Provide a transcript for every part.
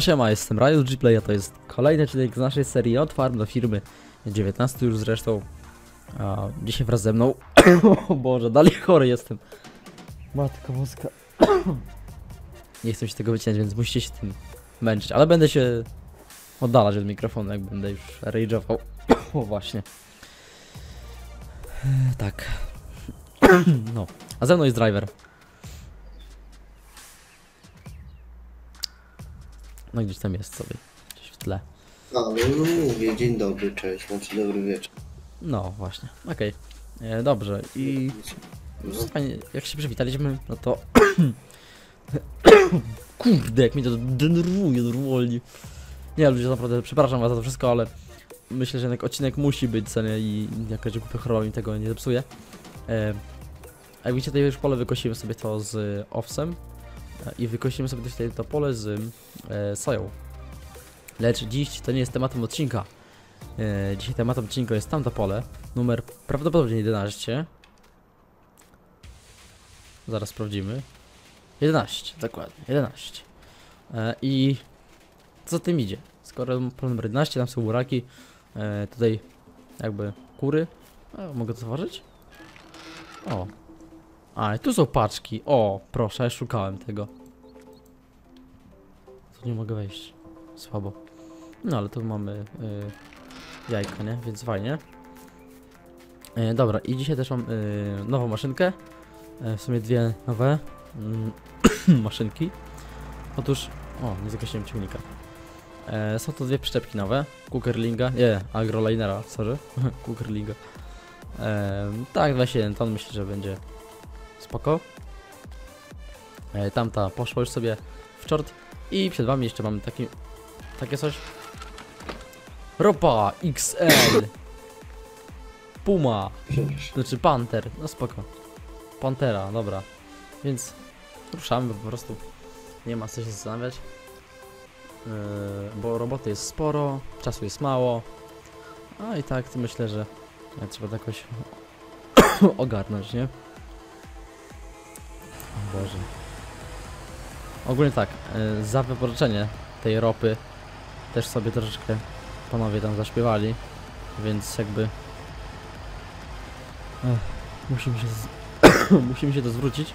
Siema, jestem Rajot GPLAY, a to jest kolejny odcinek z naszej serii od Farm do firmy, 19 już zresztą. A dzisiaj wraz ze mną, o Boże, dalej chory jestem. Matko boska. Nie chcę się tego wycinać, więc musicie się tym męczyć, ale będę się oddalać od mikrofonu, jak będę już rage'ował. O właśnie. Tak. No, a ze mną jest driver. No gdzieś tam jest sobie, gdzieś w tle. No, no mówię, dzień dobry, cześć, znaczy dobry wieczór. No właśnie, okej, dobrze i fajnie, jak się przywitaliśmy, no to kurde, jak mi to denerwuje normalnie. Nie, ludzie, naprawdę przepraszam was za to wszystko, ale myślę, że jednak odcinek musi być cenny i jakaś głupia choroba mi tego nie zepsuje. A jak widzicie, tutaj już pole wykosimy sobie to z owsem. I wykosimy sobie tutaj to pole z soją. Lecz dziś to nie jest tematem odcinka. Dzisiaj tematem odcinka jest tamto pole. Numer prawdopodobnie 11. Zaraz sprawdzimy. 11, dokładnie, 11. I co tym idzie? Skoro pole numer 11, tam są buraki. Tutaj jakby kury. Mogę to zauważyć? O. A, i tu są paczki. O, proszę, ja szukałem tego. Tu nie mogę wejść. Słabo. No, ale tu mamy jajka, nie? Więc fajnie. Dobra, i dzisiaj też mam nową maszynkę. W sumie dwie nowe maszynki. Otóż... O, nie zagasiłem ciągnika. Są to dwie przyczepki nowe. Cookerlinga. Nie, agrolinera, sorry. Cookerlinga. Tak, 21 ton, myślę, że będzie... Spoko. Tamta poszła już sobie w czort. I przed wami jeszcze mamy takie coś. Ropa XL. Puma. Znaczy Panter. No spoko. Pantera, dobra. Więc ruszamy po prostu. Nie ma co się zastanawiać. Bo roboty jest sporo. Czasu jest mało. A i tak to myślę, że trzeba to jakoś ogarnąć, nie? Boże. Ogólnie tak, za wypożyczenie tej ropy też sobie troszeczkę panowie tam zaśpiewali, więc jakby musimy się to zwrócić.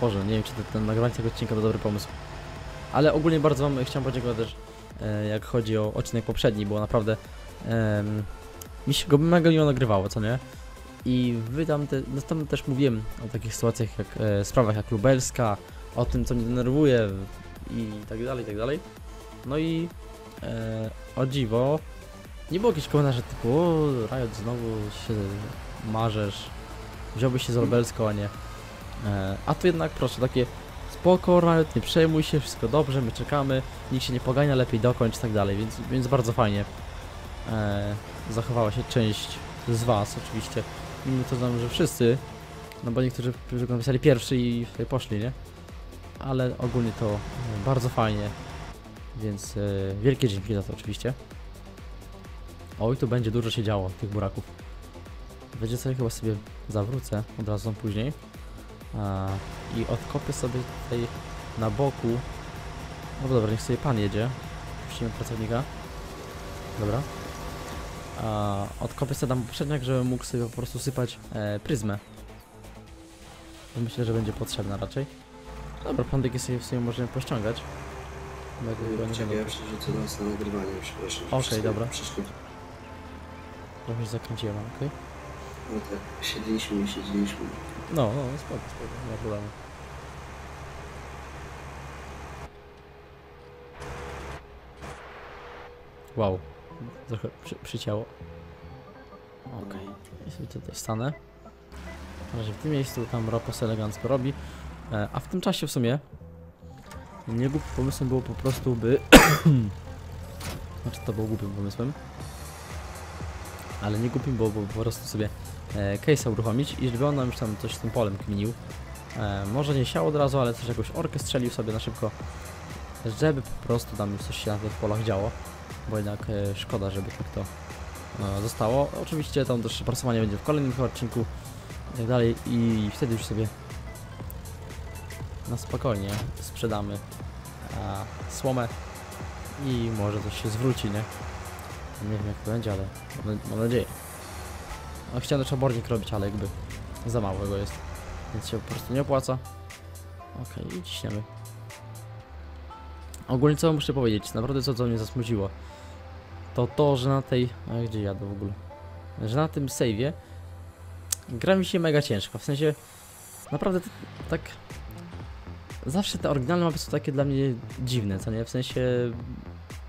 Boże, nie wiem czy to nagrywanie tego odcinka to dobry pomysł. Ale ogólnie bardzo wam chciałem podziękować też, jak chodzi o odcinek poprzedni, bo naprawdę mi się go mega nie nagrywało, co nie? I wy tam też mówiłem o takich sytuacjach, jak sprawach jak Lubelska, o tym co mnie denerwuje i tak dalej, no i o dziwo, nie było jakichś komentarzy typu o, Rajot znowu się marzesz, wziąłbyś się z Lubelską, a nie, a tu jednak proszę, takie spoko Rajot, nie przejmuj się, wszystko dobrze, my czekamy, nikt się nie pogania, lepiej dokończ i tak dalej, więc bardzo fajnie zachowała się część z was oczywiście. Mimo to znam, że wszyscy, no bo niektórzy napisali pierwszy i tutaj poszli, nie? Ale ogólnie to bardzo fajnie, więc wielkie dzięki za to oczywiście. Oj, tu będzie dużo się działo, tych buraków. Wiecie co, ja chyba sobie zawrócę od razu później. I odkopię sobie tutaj na boku. No dobra, niech sobie pan jedzie. Puścimy pracownika. Dobra. Odkopię sobie tam poprzedniak, żebym mógł sobie po prostu sypać pryzmę. Myślę, że będzie potrzebna raczej. Dobra, pandeki sobie w sumie możemy pościągać. Ja przerzucę nas na nagrywanie, przepraszam. Okej, dobra. Trochę się zakręciłem, okej? No tak, siedzieliśmy. No, spoko, nie ma problemu. Wow. Trochę przyciało. Okej. I sobie tutaj wstanę. Na razie w tym miejscu tam Ropos elegancko robi. A w tym czasie w sumie nie głupim pomysłem było po prostu by... znaczy to było głupim pomysłem. Ale nie głupim było po prostu sobie Kejsa uruchomić i żeby on nam już tam coś z tym polem kminił. Może nie siał od razu, ale też jakąś orkę strzelił sobie na szybko. Żeby po prostu tam już coś się na tych polach działo. Bo jednak szkoda, żeby tak to zostało. Oczywiście tam też prasowanie będzie w kolejnym odcinku i tak dalej i wtedy już sobie na spokojnie sprzedamy słomę i może coś się zwróci, nie? Nie wiem jak to będzie, ale mam nadzieję. No, chciałem jeszcze bornik robić, ale jakby za mało go jest, więc się po prostu nie opłaca. Okej, i ciśniemy. Ogólnie co muszę powiedzieć, naprawdę co mnie zasmuciło, to to, że na tej... A gdzie jadę w ogóle? Że na tym save'ie gra mi się mega ciężko, w sensie naprawdę tak... Zawsze te oryginalne mapy są takie dla mnie dziwne, co nie? W sensie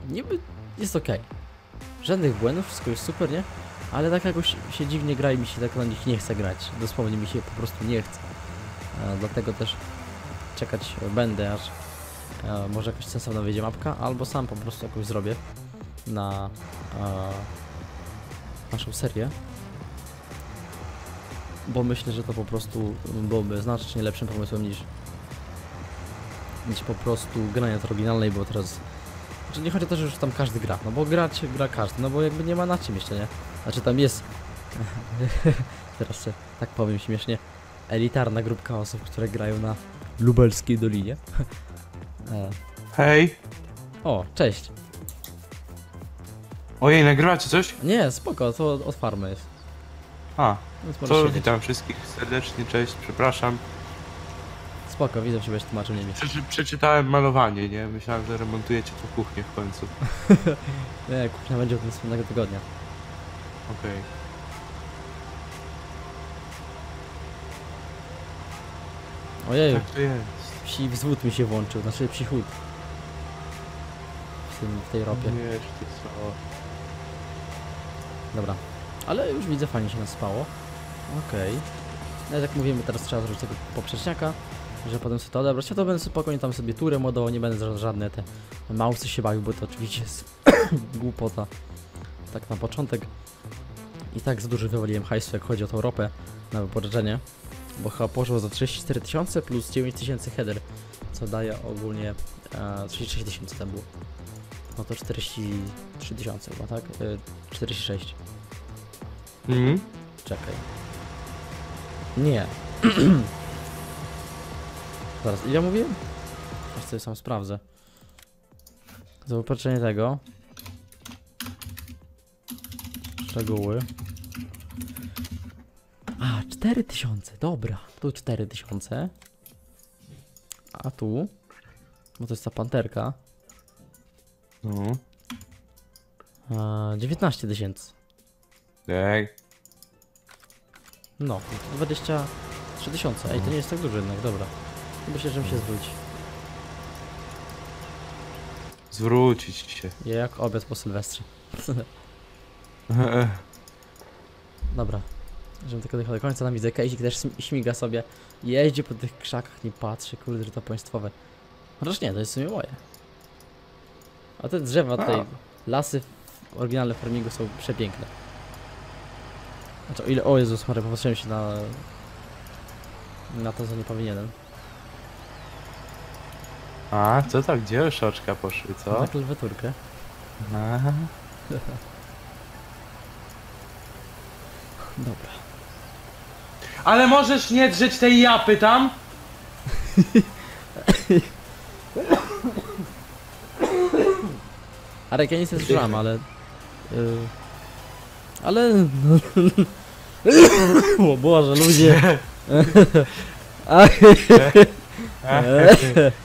niby jest okej. Żadnych błędów, wszystko jest super, nie? Ale tak jakoś się dziwnie gra i mi się tak na nich nie chce grać. Dosłownie mi się po prostu nie chce. Dlatego też czekać będę, aż może jakoś sensowna wyjdzie mapka, albo sam po prostu jakoś zrobię na naszą serię. Bo myślę, że to po prostu byłoby znacznie lepszym pomysłem niż po prostu grania to oryginalnej, bo teraz... Znaczy nie chodzi o to, że już tam każdy gra, no bo grać gra każdy, no bo jakby nie ma na czym jeszcze, nie? Znaczy tam jest... teraz tak powiem śmiesznie, elitarna grupka osób, które grają na Lubelskiej Dolinie. Hej! O, cześć! Ojej, nagrywacie coś? Nie, spoko, to od farmy jest. A, to witam wszystkich serdecznie, cześć, przepraszam. Spoko, widzę, że będziesz tłumaczył niemiecki. Przeczytałem malowanie, nie? Myślałem, że remontujecie tu kuchnię w końcu. Nie, kuchnia będzie od następnego tygodnia. Okej. Ojej. Tak to jest. Psi wzwód mi się włączył, znaczy psi chód. W tej ropie. Nie, ty co. Dobra. Ale już widzę, fajnie się naspało. Okej. No jak mówimy, teraz trzeba zrobić tego poprzeczniaka, że potem sobie to odebrać. Ja to będę spokojnie tam sobie turę modował, nie będę żadne te małsy się bawił, bo to oczywiście jest głupota. Tak na początek i tak za dużo wywaliłem hajsu, jak chodzi o tą ropę na wypożyczenie, bo chyba poszło za 34 000 plus 9 000 header, co daje ogólnie 36 000 tam było. No to 43 000 chyba, tak? 46. Czekaj. Nie. Zaraz, ile mówiłem? Aż sobie sam sprawdzę. Za upatrzenie tego. Szczegóły. A, 4000, dobra. Tu 4000. A tu? No to jest ta panterka. No. 19 000. Tak. No, 23 000. Ej, to nie jest tak dużo jednak, dobra. Myślę, że mi się zwróci. Zwrócić się. Jak obiad po Sylwestrze. Dobra. Żebym tylko dojechał do końca, tam widzę Kejsik też śmiga sobie. Jeździ po tych krzakach, nie patrzy, kurde, że to państwowe. Chociaż nie, to jest w sumie moje. A te drzewa tutaj, lasy w oryginalnym farmingu są przepiękne. Znaczy, o ile... O Jezus Maria, popatrzyłem się na to, co nie powinienem. A, co tak? Gdzie oszoczka poszły, co? Na klawiaturkę. Aha. Dobra. Ale możesz nie drzeć tej japy tam? Arek, ja nic nie słyszałem, ale... Ale... O Boże, ludzie!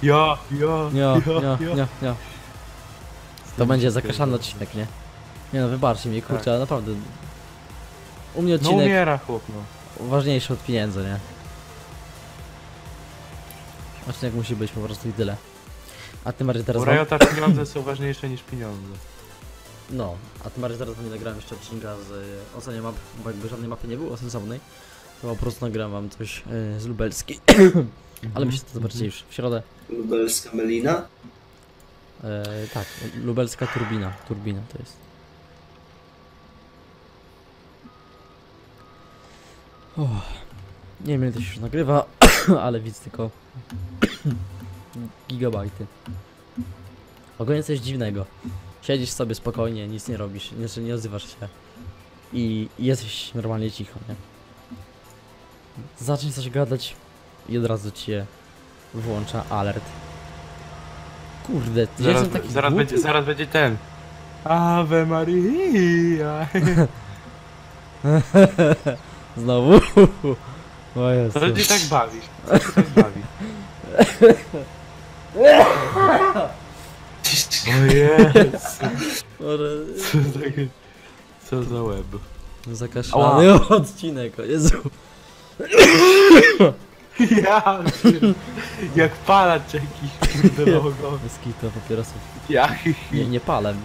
Ja. To będzie zakaszany odcinek, nie? Nie no, wybaczcie mi, kurczę, ale naprawdę... U mnie odcinek... No umiera chłop, no. Ważniejszy od pieniędzy, nie? Odcinek musi być po prostu i tyle. A tym bardziej teraz... Rajota pieniądze są ważniejsze niż pieniądze. No, a tym bardziej zaraz wam nie nagrałem jeszcze odcinka z ocenią map, bo jakby żadnej mapy nie było sensownej. To po prostu nagram wam coś z Lubelski. Ale myślę, że to zobaczycie już w środę. Lubelska melina? Tak, lubelska turbina. Turbina to jest. Nie wiem, ile to się już nagrywa, ale widz tylko gigabajty. Ogólnie coś dziwnego. Siedzisz sobie spokojnie, nic nie robisz, nie odzywasz się i jesteś normalnie cicho, nie? Zaczniesz coś gadać i od razu cię włącza alert. Kurde, ty zaraz, jestem taki zaraz będzie ten. Ave Maria. Znowu? O Jezu. To ci tak bawi. O Jezu. Co za łeb. Zakaszlany odcinek, o Jezu. Ja, jak palacz jakiś, kurde, logo. Wyskito papierosów. Nie palem.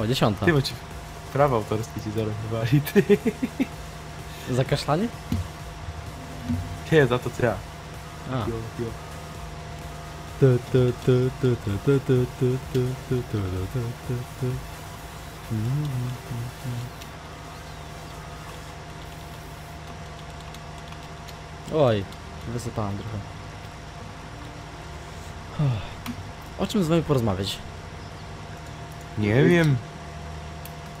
O, 10. Ty, bo ci prawa autorskie ci zarobywali, ty. Za kaszlanie? Nie, za to co ja. Oj, wysypałem trochę. O czym z wami porozmawiać? Nie wiem.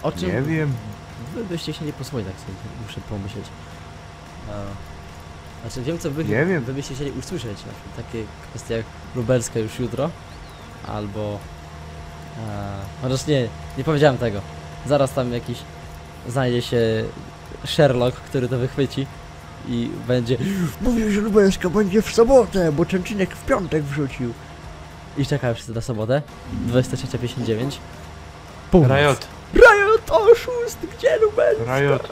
O czym? Nie wiem. Wy byście się nie posłuchali, tak sobie muszę pomyśleć. Znaczy wiem co wy byście chcieli usłyszeć. Takie kwestie jak lubelska już jutro. Albo... chociaż nie powiedziałem tego. Zaraz tam jakiś... znajdzie się Sherlock, który to wychwyci. I będzie... Mówił, że lubelska będzie w sobotę, bo Częczynek w piątek wrzucił. I czekałem wszyscy na sobotę. 23:59. Pum. Rajot oszust! Gdzie lubelska? Rajot.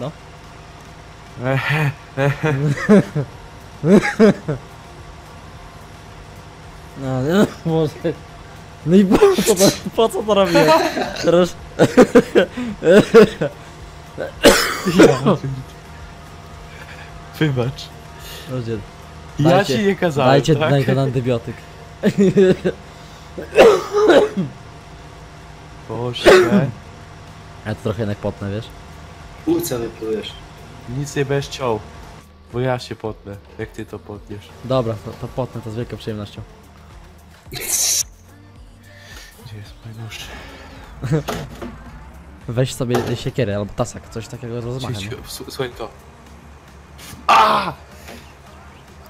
No. No, może... No i po co to robię? Teraz... Wybacz. Rodzie, ja ci nie kazałem, dajcie tak? Dajcie na antybiotyk. Boże. Ja to trochę jednak potnę, wiesz? Płuca wyplujesz. Nic nie będziesz ciął. Bo ja się potnę, jak ty to potniesz. Dobra, to potnę, to z wielką przyjemnością. Gdzie jest mój nóż? Weź sobie siekierę albo tasak, coś takiego rozmachem. Słuchaj to. A!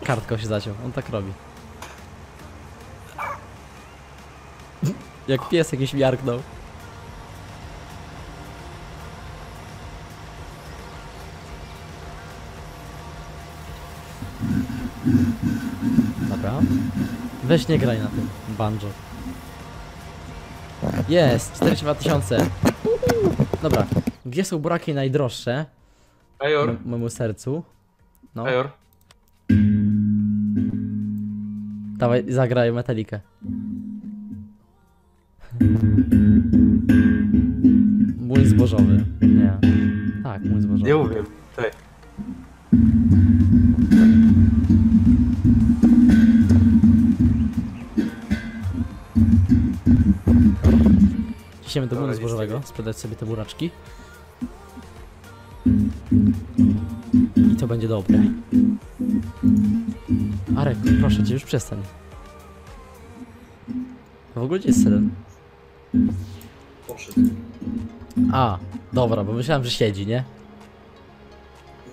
Kartką się zaciął, on tak robi. Jak pies jakiś miarknął. Dobra. Weź nie graj na tym banjo. Jest! 42 000. Dobra. Gdzie są buraki najdroższe? Major. Memu sercu. No. Major. Dawaj, zagraj metalikę. Młyn zbożowy. Nie. Tak, młyn zbożowy. Nie umiem. Tutaj. Ciśniemy do młynu zbożowego, sprzedać sobie te buraczki. I to będzie dobre. Arek, proszę cię, już przestań. W ogóle gdzie jest selen? Poszedł. A, dobra, bo myślałem, że siedzi, nie?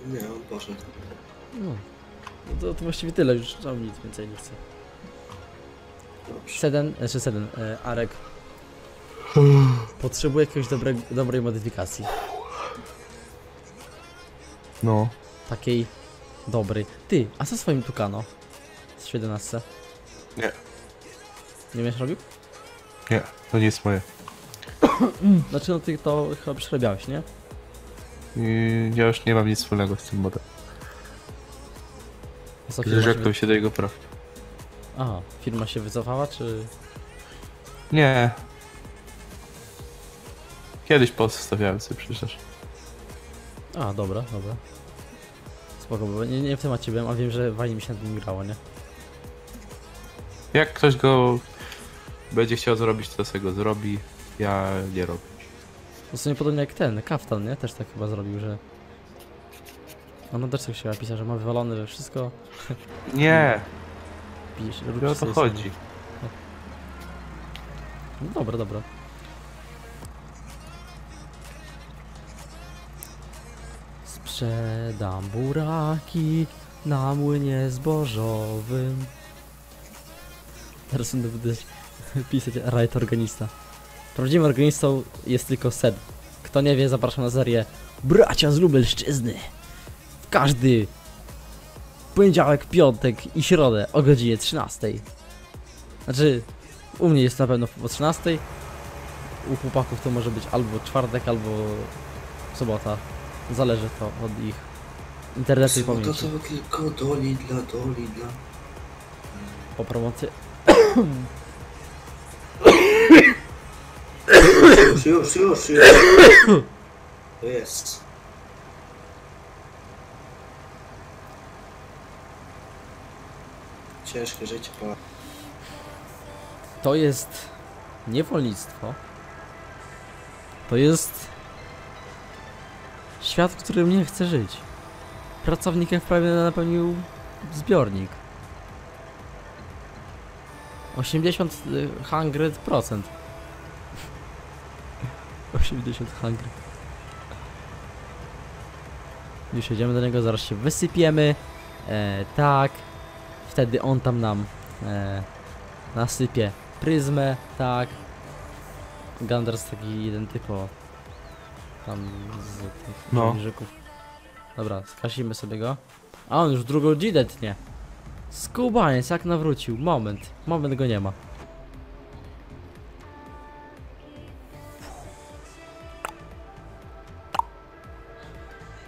Nie, on poszedł. No. To właściwie tyle, już tam nic więcej nie chcę. Seden, znaczy seden, Arek. Potrzebuję jakiejś dobrej modyfikacji. No. Takiej dobrej. Ty, a co swoim Tucano? Z 17? Nie. Nie będziesz robił? Nie, to nie jest moje. Znaczy no ty to chyba przerabiałeś, nie? Ja już nie mam nic wspólnego z tym modem. Zrzekłem się do jego praw. Aha, firma się wycofała, czy...? Nie. Kiedyś pozostawiałem sobie przecież. A, dobra, dobra. Spoko, bo nie w temacie byłem, a wiem, że fajnie mi się na tym grało, nie? Jak ktoś go będzie chciał zrobić, to sobie go zrobi. Ja nie robię. To są podobnie jak ten, Kaftan, nie? Też tak chyba zrobił, że... Ono też tak się pisać, że ma wywalone we wszystko. Nie! Pisz, o to chodzi. Sobie. No dobra, dobra. Sprzedam buraki na młynie zbożowym. Teraz będę pisać Riot Organista. Prawdziwym organistą jest tylko Sed. Kto nie wie, zapraszam na serię Bracia z Lubelszczyzny. W każdy poniedziałek, piątek i środę o godzinie 13. Znaczy, u mnie jest na pewno po 13. U chłopaków to może być albo czwartek, albo sobota. Zależy to od ich internetu i pamięci. To są tylko do Lidla, Po promocji. Już. To jest. Ciężkie życie, Polak. To jest niewolnictwo. To jest świat, w którym nie chce żyć. Pracownikiem wprawdzie napełnił zbiornik. 80%. 80%. Już jedziemy do niego, zaraz się wysypiemy. Tak. Wtedy on tam nam nasypie pryzmę, tak. Ganders taki jeden typo. Tam z tych mierzyków. Dobra, skasimy sobie go. A on już drugą dzidę tnie. Skubaniec jak nawrócił. Moment go nie ma.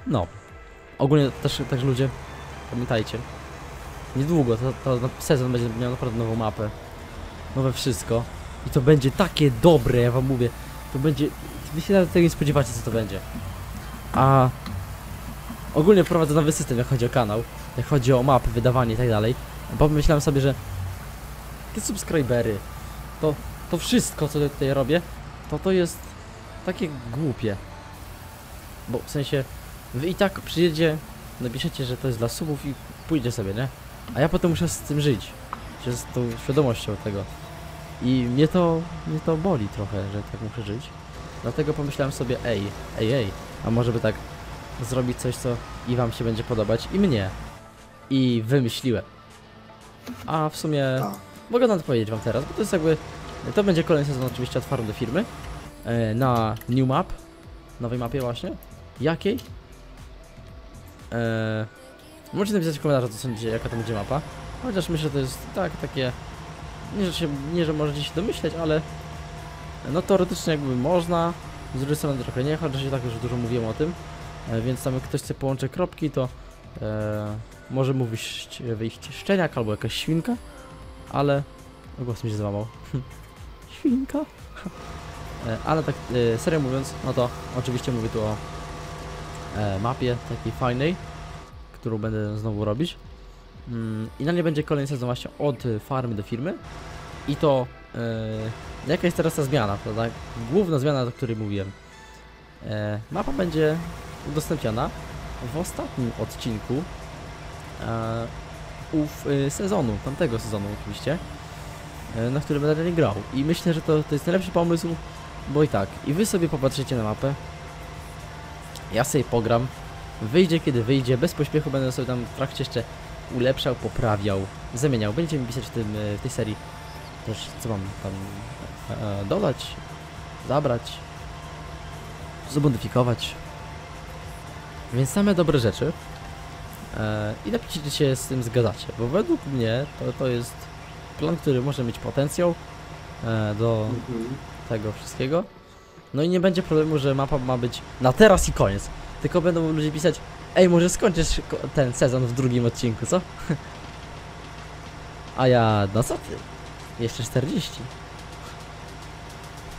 No. Ogólnie też tak ludzie, pamiętajcie. Niedługo to sezon będzie miał naprawdę nową mapę. Nowe wszystko. I to będzie takie dobre, ja wam mówię. To będzie... Wy się nawet tego nie spodziewacie, co to będzie. A... Ogólnie prowadzę nowy system, jak chodzi o kanał. Jak chodzi o mapy, wydawanie i tak dalej. Bo myślałem sobie, że... Te subskrybery... To wszystko, co tutaj robię... To jest... Takie głupie. Bo w sensie... Wy i tak przyjedzie... Napiszecie, że to jest dla subów i pójdzie sobie, nie? A ja potem muszę z tym żyć. Z tą świadomością tego. I mnie to boli trochę, że tak muszę żyć. Dlatego pomyślałem sobie, ej, a może by tak zrobić coś, co i wam się będzie podobać, i mnie. I wymyśliłem. A w sumie mogę nawet powiedzieć wam teraz, bo to jest jakby... To będzie kolejny sezon oczywiście od Farm do firmy. Na new map. Nowej mapie właśnie. Jakiej? Możecie napisać w komentarzu, co sądzicie, jaka to będzie mapa. Chociaż myślę, że to jest tak, takie... Nie, że możecie się domyśleć, ale... No teoretycznie jakby można. Z drugiej strony trochę nie, chociaż się tak już dużo mówiłem o tym. Więc tam jak ktoś chce połączyć kropki, to... może mu wyjść szczeniak albo jakaś świnka. Ale... O, głos mi się złamał. Świnka? Ale tak serio mówiąc, no to oczywiście mówię tu o... mapie takiej fajnej, którą będę znowu robić. I na nie będzie kolejny sezon właśnie od farmy do firmy. I to jaka jest teraz ta zmiana, prawda? Główna zmiana, o której mówiłem. Mapa będzie udostępniana w ostatnim odcinku sezonu, tamtego sezonu oczywiście, na którym będę grał. I myślę, że to jest najlepszy pomysł, bo i tak, i wy sobie popatrzycie na mapę. Ja sobie pogram, wyjdzie kiedy wyjdzie, bez pośpiechu będę sobie tam w trakcie jeszcze ulepszał, poprawiał, zamieniał. Będziecie mi pisać w tej serii też, co mam tam dodać, zabrać, zmodyfikować. Więc same dobre rzeczy i napiszcie, czy się z tym zgadzacie, bo według mnie to jest plan, który może mieć potencjał do tego wszystkiego. No i nie będzie problemu, że mapa ma być na teraz i koniec. Tylko będą ludzie pisać: ej, może skończysz ten sezon w drugim odcinku, co? A ja, no co ty? Jeszcze 40.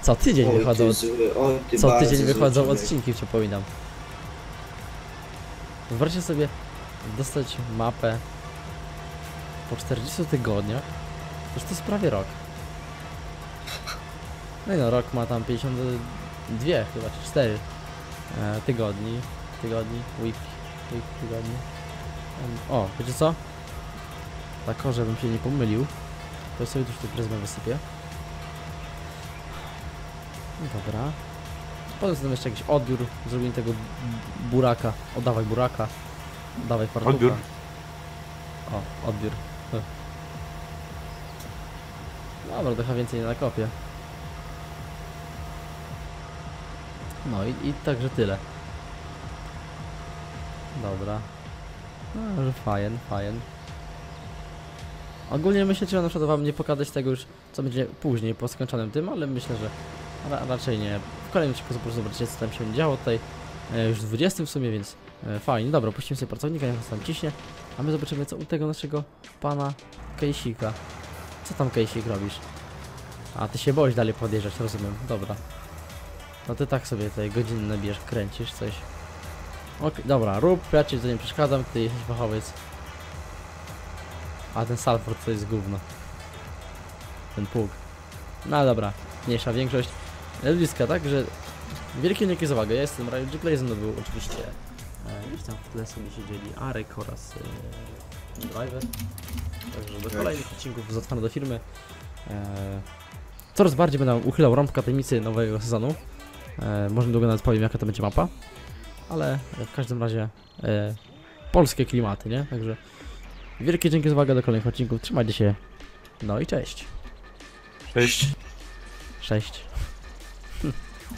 Co tydzień wychodzą... Co tydzień wychodzą odcinki, przypominam. Wyobraźcie sobie dostać mapę po 40 tygodniach. Już to jest prawie rok. No i no, rok ma tam 52 chyba, czy 4 tygodni, week tygodni. O, wiecie co? Tak, żebym się nie pomylił, to sobie już tę pryzmę wysypię. Dobra, Potem tam jeszcze jakiś odbiór, zrobimy tego buraka. Oddawaj buraka. Oddawaj fartucha. Odbiór. O, odbiór. Dobra, trochę więcej nie nakopię. No i także tyle. Dobra. No, że fajen, fajen. Ogólnie myślę, że na przykład wam nie pokazać tego już, co będzie później, po skończonym tym, ale myślę, że raczej nie. W kolejnym odcinku po prostu zobaczycie, co tam się działo tutaj. Już w 20 w sumie, więc fajnie. Dobra, puścimy sobie pracownika, niech nas tam ciśnie. A my zobaczymy, co u tego naszego pana Kejsika. Co tam, Kejsik, robisz? A, ty się boisz dalej podjeżdżać, rozumiem. Dobra. No ty tak sobie tutaj godzinę bierz, kręcisz coś. Ok, dobra, rób, ja ci tutaj nie przeszkadzam, ty jesteś fachowiec. A ten Salford to jest gówno. Ten pług. No dobra, mniejsza większość. Lubelska, tak? Że wielkie dzięki za uwagę. Ja jestem Rajot GPLAY, ze mną był oczywiście już tam w tle sobie siedzieli Arek oraz Driver. Także do kolejnych odcinków z Farm do firmy. Coraz bardziej będę uchylał rąbka tajemnicy nowego sezonu. Może długo nawet powiem, jaka to będzie mapa. Ale w każdym razie polskie klimaty, nie? Także wielkie dzięki za uwagę, do kolejnych odcinków. Trzymajcie się. No i cześć. Cześć. Cześć.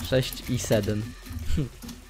6 i 7